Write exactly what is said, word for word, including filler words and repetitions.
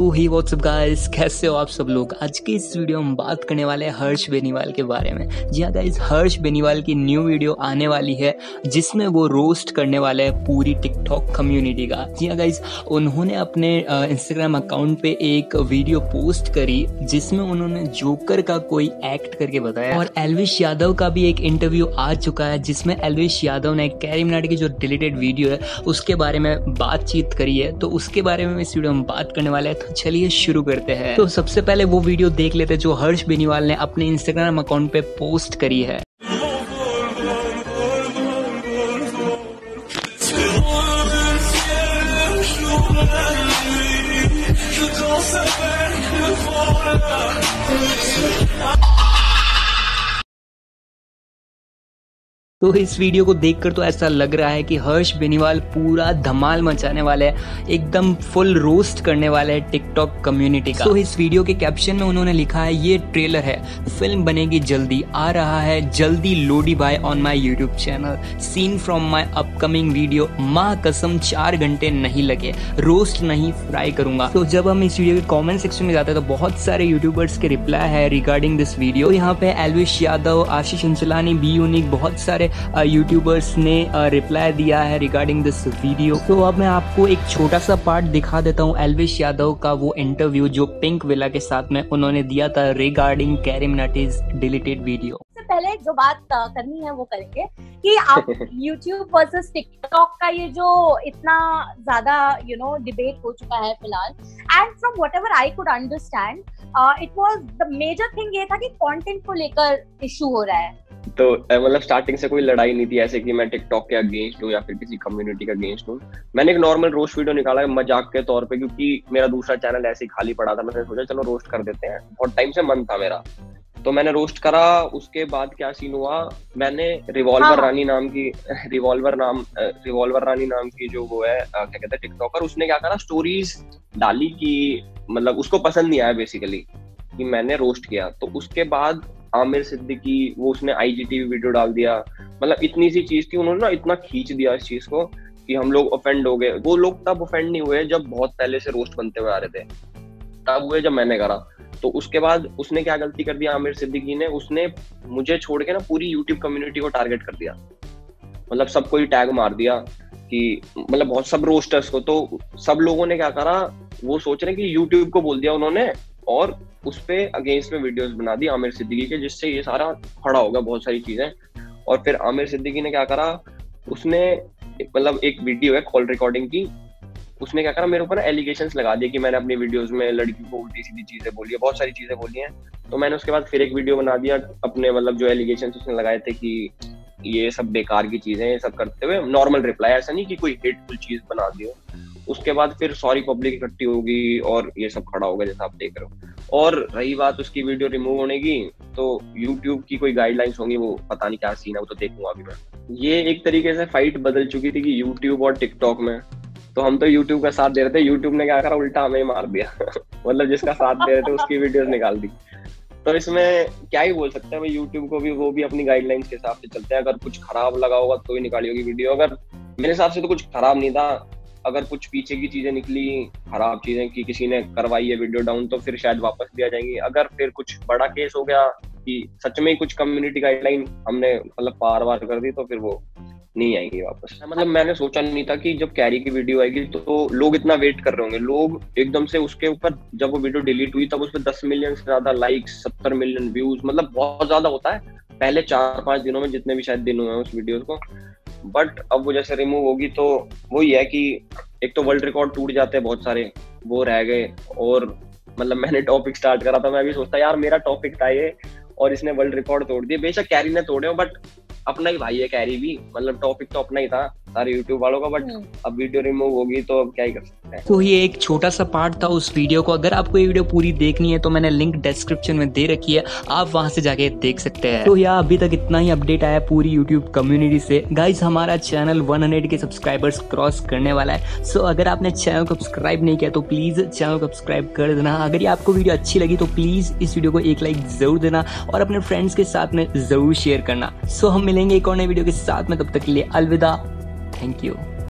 तो ही WhatsApp guys, कैसे हो आप सब लोग। आज के इस वीडियो में बात करने वाले हैं हर्ष बेनीवाल के बारे में। जी हाँ गाइस, हर्ष बेनीवाल की न्यू वीडियो आने वाली है जिसमें वो रोस्ट करने वाले हैं पूरी टिकटॉक कम्युनिटी का। जी हाँ गाइस, उन्होंने अपने इंस्टाग्राम अकाउंट पे एक वीडियो पोस्ट करी जिसमें उन्होंने जोकर का कोई एक्ट करके बताया। और एल्विश यादव का भी एक इंटरव्यू आ चुका है जिसमें एल्विश यादव ने कैरीमिनाटी की जो डिलीटेड वीडियो है उसके बारे में बातचीत करी है, तो उसके बारे में इस वीडियो में बात करने वाले हैं। चलिए शुरू करते हैं। तो सबसे पहले वो वीडियो देख लेते हैं जो हर्ष बेनीवाल ने अपने इंस्टाग्राम अकाउंट पे पोस्ट करी है। तो इस वीडियो को देखकर तो ऐसा लग रहा है कि हर्ष बेनीवाल पूरा धमाल मचाने वाले हैं, एकदम फुल रोस्ट करने वाले हैं टिकटॉक कम्युनिटी का। तो इस वीडियो के कैप्शन में उन्होंने लिखा है, ये ट्रेलर है, फिल्म बनेगी जल्दी, आ रहा है जल्दी लोडी भाई on my YouTube channel, scene from my upcoming video, माँ कसम चार घंटे नहीं लगे, रोस्ट नहीं फ्राई करूंगा। तो जब हम इस वीडियो के कॉमेंट सेक्शन में जाते हैं तो बहुत सारे यूट्यूबर्स के रिप्लाई है रिगार्डिंग दिस वीडियो। तो यहाँ पे एल्विश यादव, आशीष चंचलानी, बी यूनिक, बहुत सारे यूट्यूबर्स uh, ने uh, रिप्लाई दिया है रिगार्डिंग दिस वीडियो। तो अब मैं आपको एक छोटा सा पार्ट दिखा देता हूँ एल्विश यादव का वो इंटरव्यू जो पिंक विला के साथ में उन्होंने दिया था रिगार्डिंग कैरीमिनाटीज डिलीटेड वीडियो। पहले जो बात करनी है वो करेंगे कि आप YouTube वर्सेस TikTok का ये जो इतना ज्यादा यू नो डिबेट हो चुका है फिलहाल, and from whatever I could understand it was the major thing ये था कि कंटेंट को लेकर इशू हो रहा है। तो मतलब स्टार्टिंग से कोई लड़ाई नहीं थी ऐसे कि मैं टिकटॉक के अगेंस्ट हूँ या फिर किसी कम्युनिटी के अगेंस्ट हूँ। मैंने एक नॉर्मल रोस्ट वीडियो निकाला मजाक के तौर पे, क्योंकि मेरा दूसरा चैनल ऐसे ही खाली पड़ा था। मैंने सोचा चलो रोस्ट कर देते हैं, बहुत टाइम से मन था मेरा, तो मैंने रोस्ट करा। उसके बाद क्या सीन हुआ, मैंने रिवॉल्वर रानी नाम की रिवॉल्वर नाम रिवॉल्वर रानी नाम की जो वो है क्या कहते हैं टिकटॉकर, उसने क्या करा स्टोरीज डाली कि मतलब उसको पसंद नहीं आया बेसिकली कि मैंने रोस्ट किया। तो उसके बाद आमिर सिद्दीकी वो उसने आईजीटीवी वीडियो डाल दिया। मतलब इतनी सी चीज थी, उन्होंने ना इतना खींच दिया इस चीज को कि हम लोग ऑफेंड हो गए। वो लोग तब ऑफेंड नहीं हुए जब बहुत पहले से रोस्ट बनते हुए आ रहे थे, तब हुए जब मैंने करा। तो उसके बाद उसने क्या गलती कर दिया आमिर सिद्दीकी ने, उसने मुझे छोड़ के ना पूरी YouTube कम्युनिटी को टारगेट कर दिया। मतलब सबको ही टैग मार दिया कि मतलब बहुत सब रोस्टर्स को। तो सब लोगों ने क्या करा, वो सोच रहे कि YouTube को बोल दिया उन्होंने और उसपे अगेंस्ट में वीडियोस बना दी आमिर सिद्दीकी के, जिससे ये सारा खड़ा होगा बहुत सारी चीजें। और फिर आमिर सिद्दीकी ने क्या करा, उसने मतलब एक वीडियो है कॉल रिकॉर्डिंग की, उसने क्या करा मेरे ऊपर एलिगेशंस लगा दिए कि मैंने अपनी वीडियोस में लड़की को उल्टी सीधी चीजें बोली है, बहुत सारी चीजें बोली हैं। तो मैंने उसके बाद फिर एक वीडियो बना दिया अपने मतलब जो एलिगेशंस उसने लगाए थे कि ये सब बेकार की चीजें ये सब करते हुए, नॉर्मल रिप्लाई, ऐसा नहीं कि कोई हेटफुल चीज बना दियो। उसके बाद फिर सॉरी पब्लिक इकट्ठी होगी और ये सब खड़ा होगा जैसा आप देख रहे हो। और रही बात उसकी वीडियो रिमूव होने की, तो यूट्यूब की कोई गाइडलाइंस होंगी, वो पता नहीं क्या सीन है, वो तो देखूंगा अभी मैं। ये एक तरीके से फाइट बदल चुकी थी कि यूट्यूब और टिकटॉक में, तो हम तो YouTube का साथ दे रहे थे, YouTube ने क्या करा उल्टा हमें मार दिया। मतलब जिसका साथ दे रहे थे उसकी वीडियोस निकाल दी। तो इसमें क्या ही बोल सकते हैं, YouTube को भी वो भी अपनी गाइडलाइंस के हिसाब से चलते हैं। अगर कुछ खराब लगा होगा तो ही निकाली होगी वीडियो। अगर मेरे हिसाब से तो कुछ खराब नहीं था, अगर कुछ पीछे की चीजें निकली खराब चीजें कि किसी ने करवाई है वीडियो डाउन तो फिर शायद वापस दिया जाएंगी। अगर फिर कुछ बड़ा केस हो गया कि सच में कुछ कम्युनिटी गाइडलाइन हमने मतलब पार वार कर दी, तो फिर वो नहीं आएगी वापस। मतलब मैंने सोचा नहीं था कि जब कैरी की वीडियो आएगी तो लोग इतना वेट कर रहे होंगे। लोग एकदम से उसके ऊपर, जब वो वीडियो डिलीट हुई तब उस पर दस मिलियन से ज्यादा लाइक्स, सत्तर मिलियन व्यूज, मतलब बहुत ज्यादा होता है पहले चार पांच दिनों में, जितने भी शायद दिन हुए हैं उस वीडियो को। बट अब वो जैसे रिमूव होगी तो वही है कि एक तो वर्ल्ड रिकॉर्ड टूट जाते हैं बहुत सारे, वो रह गए। और मतलब मैंने टॉपिक स्टार्ट करा था, मैं भी सोचता यार मेरा टॉपिक था ये और इसने वर्ल्ड रिकॉर्ड तोड़ दिया। बेशक कैरी ने तोड़े हो, बट अपना ही भाई है कैरी भी, मतलब टॉपिक तो अपना ही था सारे यूट्यूब वालों का, बट अब वीडियो रिमूव होगी तो अब क्या ही कर सकते हैं। तो ये एक छोटा सा पार्ट था उस वीडियो को। अगर आपको ये वीडियो पूरी देखनी है तो मैंने लिंक डिस्क्रिप्शन में दे रखी है, आप वहाँ से जाके देख सकते हैं। तो यार अभी तक इतना ही अपडेट आया पूरी यूट्यूब कम्युनिटी से। गाइज हमारा चैनल हंड्रेड के सब्सक्राइबर्स क्रॉस करने वाला है, सो अगर आपने चैनल को सब्सक्राइब नहीं किया तो प्लीज चैनल को सब्सक्राइब कर देना। अगर ये आपको वीडियो अच्छी लगी तो प्लीज इस वीडियो को एक लाइक जरूर देना और अपने फ्रेंड्स के साथ में जरूर शेयर करना। सो हम मिलेंगे एक और नए वीडियो के साथ में, तब तक के लिए अलविदा, थैंक यू।